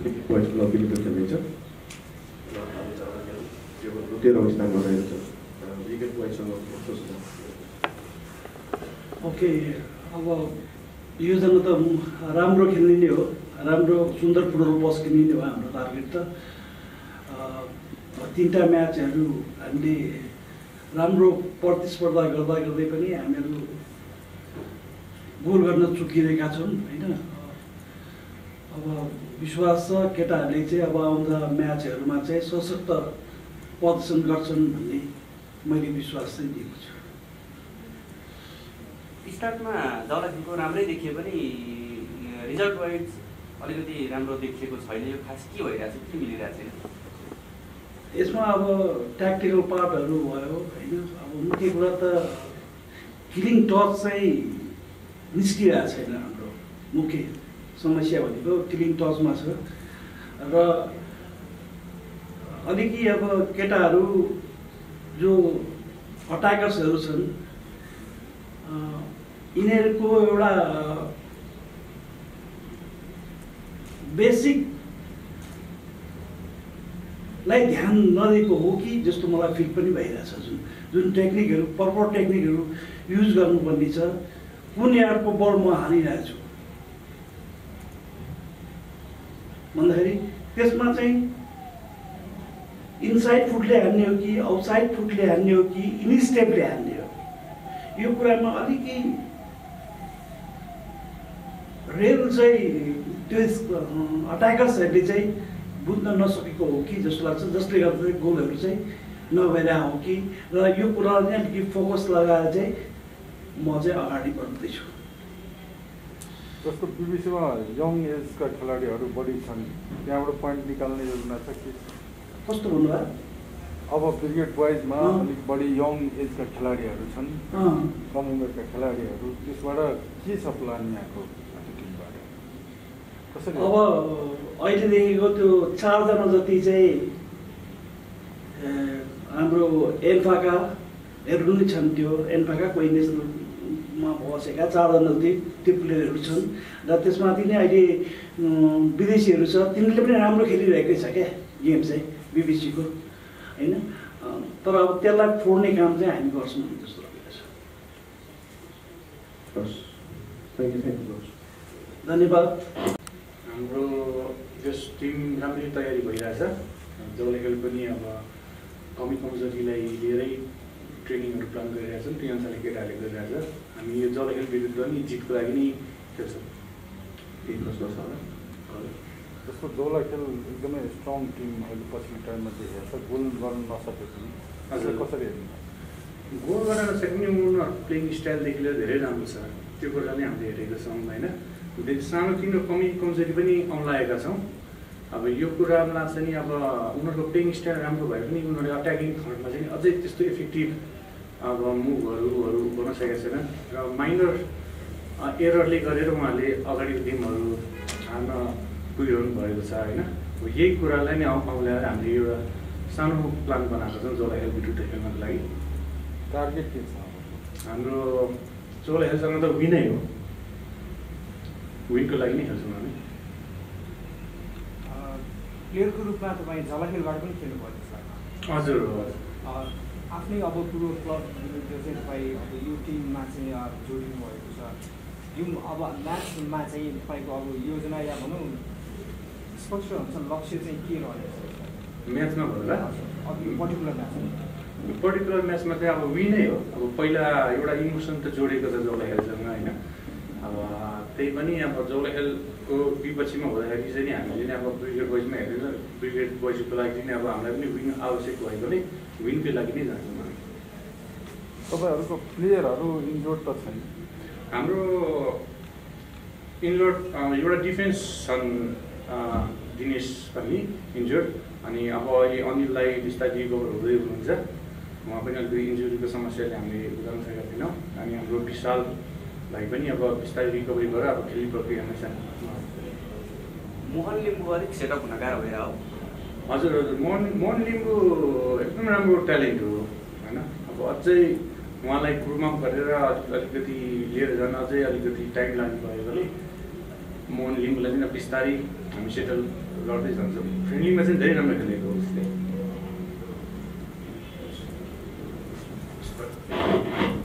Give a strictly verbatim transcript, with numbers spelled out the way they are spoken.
White Club बिल्कुल चलेगा। तेरा उस टाइम बनाया था। Brigade Boys संग सोचता। Okay, अब ये जगह तो रामरो खेलने नहीं हो, रामरो सुंदर फुटबॉल बॉस खेलने नहीं हो हमने टारगेट था। तीन टाइम मैच है रू हमने रामरो प्रतिस्पर्धा करता करते पनी हमें रू गोल करना चुकी रही काचों, है ना? अब विश्वास केटा लेचे अब उनका मैच है रूम आचे सोचता पॉडसन गर्सन बने मेरी विश्वास से नहीं कुछ। स्टार्ट में जवालखेल को रामरे देखिए बनी रिजल्ट वाइज अलग ती रामरो देखिए कुछ फाइल जो खास की हुई रहती है मिली रहती है। इसमें अब टैक्टिकल पार्ट है रूम आयो, है ना? अब उनके पूरा ता किलिंग टॉस से निश्चित रहती है रामरो मुख्य समस्या वाली तो किलिंग टॉस मास है र अलग ही अब केटारू जो अटैकर्स हैं उसमें इन्हें को ये वाला बेसिक लाइक ध्यान ना देखो हो कि जस्ट तुम्हारा फील्ड पर नहीं बहिरा साजू जो टेक्निक है परफॉर्म टेक्निक है यूज़ करने पर नहीं सा उन यार को बॉल में हानि ना आजू मंदहरी किस्मत से इनसाइड फुट ले आने होगी, आउटसाइड फुट ले आने होगी, इनस्टेप ले आने होगी। ये पूरा माली की रेल से टेस्ट अटैकर्स है लेजाई बुद्धन न सभी को होगी जस्ट लास्ट जस्ट लेकर तो गोल है लेजाई न वैरा होगी ना ये पूरा ने की फोकस लगाया जाए मौजे आड़ी पड़ती है। उसको बीबीसी में यंग एज का खिलाड़ी और बड़ी सन यहाँ पर पॉइंट निकालने जरूर ना सकती। फर्स्ट बोल रहा है अब ब्रिगेड बॉयज में अलग बड़ी यंग एज का खिलाड़ी और सन कम उम्र का खिलाड़ी और इस वाला किस अप्लान यहाँ को टीम बारे अब ऐसे देखेगा तो चार जन जाती है हमरो एनफा का एरुनी छंटियो एनफा का कोई नेशनल मां बहुत से क्या चार दिन होती टिप्पले रुचन रात्रि समाधि ने आइए विदेशी रुचा तीन टिप्पले रामरो खेली रहेगी सके गेम से बीबीसी को है ना तो अब तेरा फोड़ने काम से आएंगे और सुन दूसरा बस थैंक यू थैंक यू बस धन्यवाद हमरो जस्ट टीम रामरी तैयारी बढ़ी रहा है जवालखेल पनी अब कमी कमजोरी लाई ले रही ट्रेनिंग और प्लान कर रहे हैं सर तो यहाँ साले के डाले कर रहे हैं सर हमें ये जवालखेल विद्युत वाली जीत कराएगी नहीं क्या सर एक बस बस आ रहा है उसको जवालखेल एकदम स्ट्रॉंग टीम है लोग पश्चिम टाइम में दे है सर गोल वाला ना सब इसमें ऐसा कौन सा रहेगा गोल वाला ना सेकंड मूव ना प्लेइंग स्टाइल देख ले देरे नाम सर तेरे को जाने हम देरे का सामना है ना देख सामने किन्हों कमी कमजोरी बनी ऑनलाइन का साम अब योग राम लासनी अब उनको पेंग स्टाइल राम को भाई नहीं उन्होंने अटैकिंग खाना चाहिए अब जब इस तो इफेक्टिव अब मूव और और बना सके से ना माइनर एरर ले कर एरर माले अगर इस दिन मरो आना कोई रन भाई तो सारे ना वो यही कुरा लाइन आउट आउट लाइन राम लियो सानो प्लान बना कर जो लाइन बिटू टेकन मत लाई टारगेट किस हम लोग जो लाइन संग तो विन है वो विन को लाइन नहीं है प्लेयर को रूप में तो भाई जवालखेल वाले भी खेलने वाले सारे आज जरूर और आपने अब पूरा क्लब जैसे भाई यू टीम मैच में यार जोड़ने वाले तो सारे यू अब मैच मैच है भाई को अब योजना या बनो स्पोर्ट्स में सब लक्ष्य से की रहा है मैच में बोल रहा है अब पर्टिकुलर मैच पर्टिकुलर मैच में तो अब विन है अब पहला योरा इमोशन तो जोड़े का तो जवालखेल जंगा है ना अब तेरी बनी अब जवालखेल को भी बच्चे में होता है कि सही है जिन्हें आप ब्रिगेड बॉयज में आए ना ब्रिगेड बॉयज को लाइक जिन्हें आप हमने अपनी विन आवश्यक हुआ है तो नहीं विन पे लाइक नहीं जाना हमारे तो भाई उसको प्लेयर आरो इंजोर्ड पर्सन हमरो इंजोर्ड योरा डिफेंस सन दिनेश पनी इंजोर्ड अनि अब ये अनिल लाई डिस्ट्रिक्ट को रोज़ होने जा वहाँ पे ना कोई इंजोरी का समस्या लाइक बनी अब बिस्तारी रिकवरी कर रहा है अब खेली प्रक्रिया में शायद मोहन लिम्बू वाले किसे का पुनर्गार हो गया हो आज रोज़ मोहन मोहन लिम्बू एकदम रामगो टैलेंट हो है ना अब अच्छे वहाँ लाइक कुर्मा कर रहा आज अलग गति ले रहा आज अलग गति टाइम लाइन पाएगा ले मोहन लिम्बू लेकिन अब बिस्तारी हमेशा लॉटरी संसद फ्रेंडली मैसेज दे रहा मैं कल एक उसने